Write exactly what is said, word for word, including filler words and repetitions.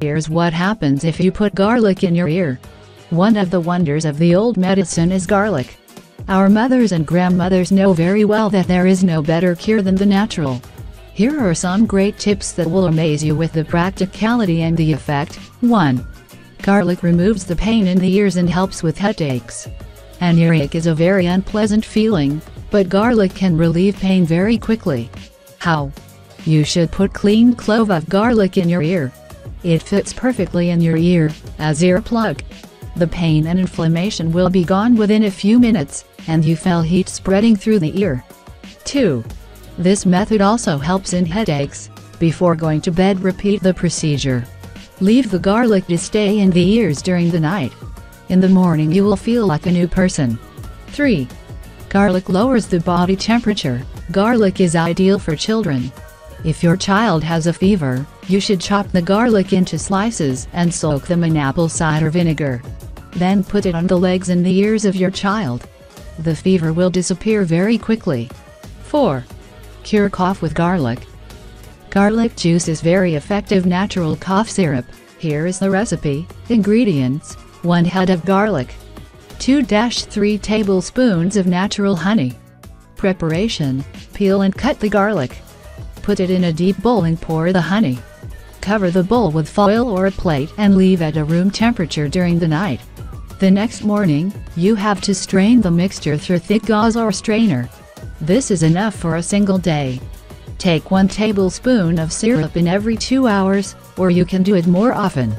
Here's what happens if you put garlic in your ear. One of the wonders of the old medicine is garlic. Our mothers and grandmothers know very well that there is no better cure than the natural. Here are some great tips that will amaze you with the practicality and the effect. one. Garlic removes the pain in the ears and helps with headaches. An earache is a very unpleasant feeling, but garlic can relieve pain very quickly. How? You should put clean clove of garlic in your ear. It fits perfectly in your ear, as earplug. The pain and inflammation will be gone within a few minutes, and you feel heat spreading through the ear. two. This method also helps in headaches. Before going to bed, repeat the procedure. Leave the garlic to stay in the ears during the night. In the morning you will feel like a new person. three. Garlic lowers the body temperature. Garlic is ideal for children. If your child has a fever, you should chop the garlic into slices and soak them in apple cider vinegar. Then put it on the legs and the ears of your child. The fever will disappear very quickly. four. Cure cough with garlic. Garlic juice is very effective natural cough syrup. Here is the recipe. Ingredients: one head of garlic, two to three tablespoons of natural honey. Preparation: peel and cut the garlic. Put it in a deep bowl and pour the honey. Cover the bowl with foil or a plate and leave at a room temperature during the night. The next morning, you have to strain the mixture through thick gauze or strainer. This is enough for a single day. Take one tablespoon of syrup in every two hours, or you can do it more often.